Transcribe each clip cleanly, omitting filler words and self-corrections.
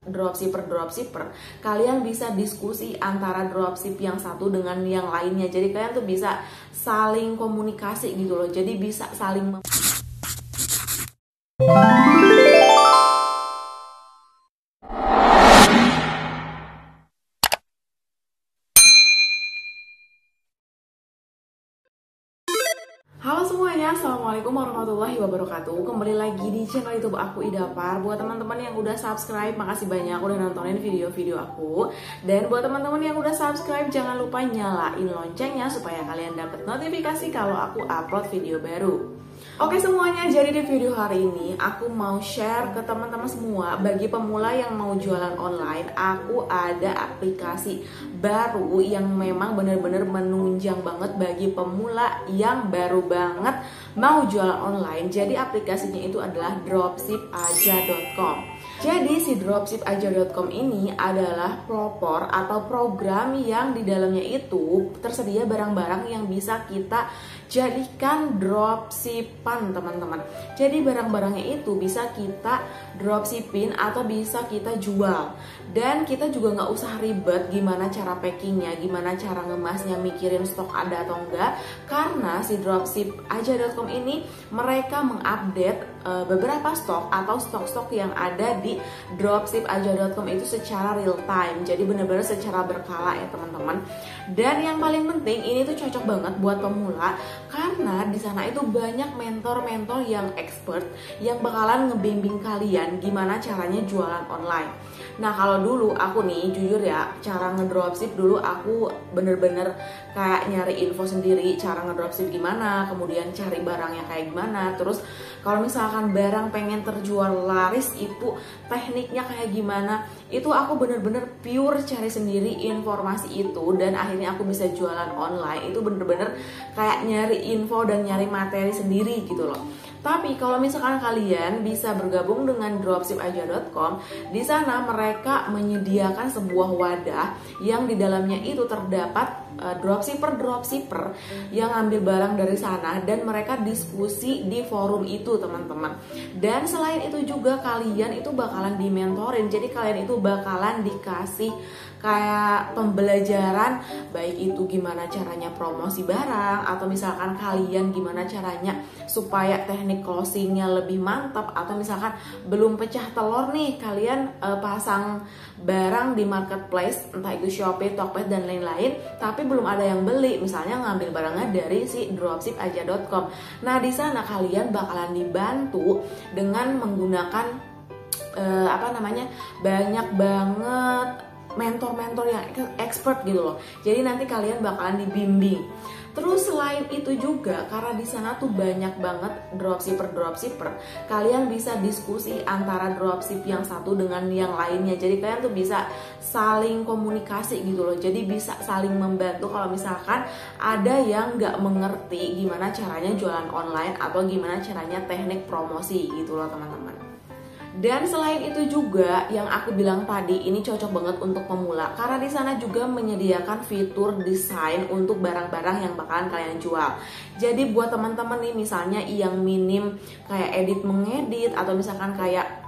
dropshipper kalian bisa diskusi antara dropship yang satu dengan yang lainnya, jadi kalian tuh bisa saling komunikasi gitu loh, jadi bisa saling Halo semuanya, assalamualaikum warahmatullahi wabarakatuh. Kembali lagi di channel YouTube aku, Ida Par. Buat teman-teman yang udah subscribe, makasih banyak udah nontonin video-video aku. Dan buat teman-teman yang udah subscribe, jangan lupa nyalain loncengnya supaya kalian dapat notifikasi kalau aku upload video baru. Oke semuanya, jadi di video hari ini aku mau share ke teman-teman semua. Bagi pemula yang mau jualan online, aku ada aplikasi baru yang memang bener-bener menunjang banget bagi pemula yang baru banget mau jualan online. Jadi aplikasinya itu adalah dropshipaja.com. Jadi si dropshipaja.com ini adalah pelopor atau program yang di dalamnya itu tersedia barang-barang yang bisa kita jadikan dropshipan, teman-teman. Jadi barang-barangnya itu bisa kita dropshipin atau bisa kita jual. Dan kita juga nggak usah ribet gimana cara packingnya, gimana cara ngemasnya, mikirin stok ada atau enggak. Karena si dropshipaja.com ini mereka mengupdate beberapa stok atau stok-stok yang ada di dropshipaja.com itu secara real time, jadi benar-benar secara berkala ya teman-teman. Dan yang paling penting, ini tuh cocok banget buat pemula karena di sana itu banyak mentor-mentor yang expert yang bakalan ngebimbing kalian gimana caranya jualan online. Nah kalau dulu aku nih jujur ya, cara ngedropship dulu aku bener-bener kayak nyari info sendiri cara ngedropship gimana, kemudian cari barangnya kayak gimana, terus kalau misalkan barang pengen terjual laris itu tekniknya kayak gimana, itu aku bener-bener pure cari sendiri informasi itu. Dan akhirnya aku bisa jualan online itu bener-bener kayak nyari info dan nyari materi sendiri gitu loh. Tapi kalau misalkan kalian bisa bergabung dengan dropshipaja.com, di sana mereka menyediakan sebuah wadah yang di dalamnya itu terdapat dropshipper yang ngambil barang dari sana dan mereka diskusi di forum itu, teman-teman. Dan selain itu juga kalian itu bakalan dimentorin. Jadi kalian itu bakalan dikasih kayak pembelajaran, baik itu gimana caranya promosi barang atau misalkan kalian gimana caranya supaya teknik closingnya lebih mantap, atau misalkan belum pecah telur nih kalian pasang barang di marketplace entah itu Shopee, Tokped dan lain-lain tapi belum ada yang beli, misalnya ngambil barangnya dari si dropshipaja.com. Nah di sana kalian bakalan dibantu dengan menggunakan banyak banget mentor-mentor yang expert gitu loh. Jadi nanti kalian bakalan dibimbing. Terus selain itu juga karena di sana tuh banyak banget dropshipper, kalian bisa diskusi antara dropship yang satu dengan yang lainnya. Jadi kalian tuh bisa saling komunikasi gitu loh. Jadi bisa saling membantu kalau misalkan ada yang nggak mengerti gimana caranya jualan online atau gimana caranya teknik promosi gitu loh, teman-teman. Dan selain itu juga yang aku bilang tadi, ini cocok banget untuk pemula karena di sana juga menyediakan fitur desain untuk barang-barang yang bakalan kalian jual. Jadi buat teman-teman nih misalnya yang minim kayak edit mengedit atau misalkan kayak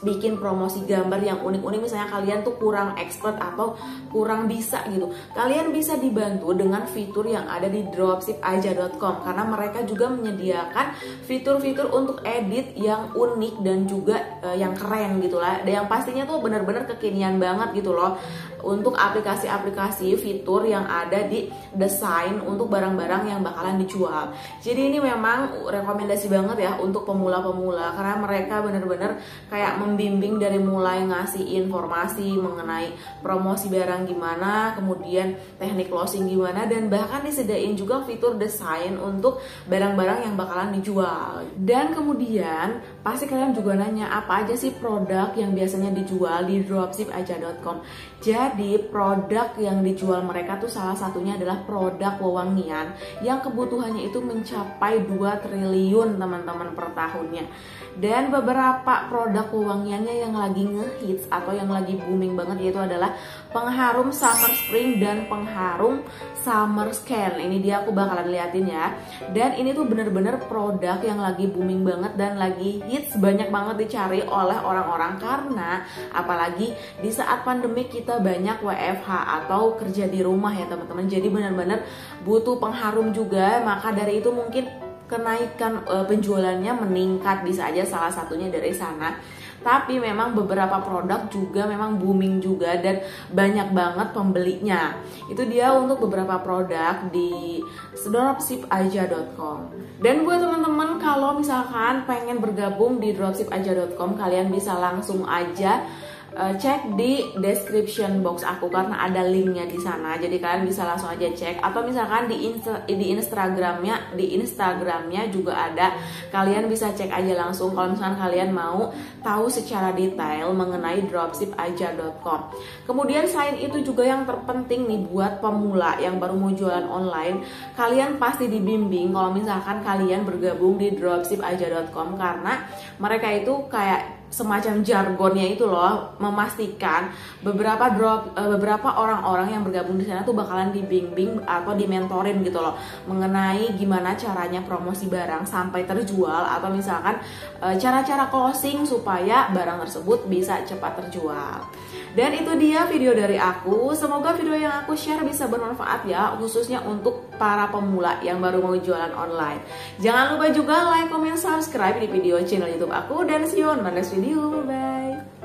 bikin promosi gambar yang unik-unik, misalnya kalian tuh kurang expert atau kurang bisa gitu, kalian bisa dibantu dengan fitur yang ada di dropshipaja.com karena mereka juga menyediakan fitur-fitur untuk edit yang unik dan juga yang keren gitu lah, yang pastinya tuh bener-bener kekinian banget gitu loh untuk aplikasi-aplikasi fitur yang ada di desain untuk barang-barang yang bakalan dijual. Jadi ini memang rekomendasi banget ya untuk pemula-pemula karena mereka bener-bener kayak membimbing dari mulai ngasih informasi mengenai promosi barang gimana, kemudian teknik closing gimana, dan bahkan disediain juga fitur desain untuk barang-barang yang bakalan dijual. Dan kemudian pasti kalian juga nanya apa aja sih produk yang biasanya dijual di dropshipaja.com. Jadi produk yang dijual mereka tuh salah satunya adalah produk wewangian yang kebutuhannya itu mencapai 2 triliun teman-teman per tahunnya. Dan beberapa produk wewangiannya yang lagi ngehits atau yang lagi booming banget yaitu adalah pengharum summer spring dan pengharum summer scan. Ini dia aku bakalan liatin ya. Dan ini tuh bener-bener produk yang lagi booming banget dan lagi It's banyak banget dicari oleh orang-orang karena apalagi di saat pandemi kita banyak WFH atau kerja di rumah ya teman-teman. Jadi benar-benar butuh pengharum juga, maka dari itu mungkin kenaikan penjualannya meningkat, bisa aja salah satunya dari sana. Tapi memang beberapa produk juga memang booming juga dan banyak banget pembelinya. Itu dia untuk beberapa produk di dropshipaja.com. Dan buat teman-teman kalau misalkan pengen bergabung di dropshipaja.com, kalian bisa langsung aja cek di description box aku karena ada linknya di sana. Jadi kalian bisa langsung aja cek, atau misalkan di Instagramnya juga ada. Kalian bisa cek aja langsung kalau misalkan kalian mau tahu secara detail mengenai dropshipaja.com. Kemudian selain itu juga yang terpenting nih buat pemula yang baru mau jualan online, kalian pasti dibimbing kalau misalkan kalian bergabung di dropshipaja.com karena mereka itu kayak semacam jargonnya itu loh, memastikan beberapa orang-orang yang bergabung di sana tuh bakalan dibimbing atau dimentorin gitu loh mengenai gimana caranya promosi barang sampai terjual, atau misalkan cara-cara closing supaya barang tersebut bisa cepat terjual. Dan itu dia video dari aku. Semoga video yang aku share bisa bermanfaat ya, khususnya untuk para pemula yang baru mau jualan online. Jangan lupa juga like, comment, subscribe di video channel YouTube aku, dan see you on my next video. Bye-bye.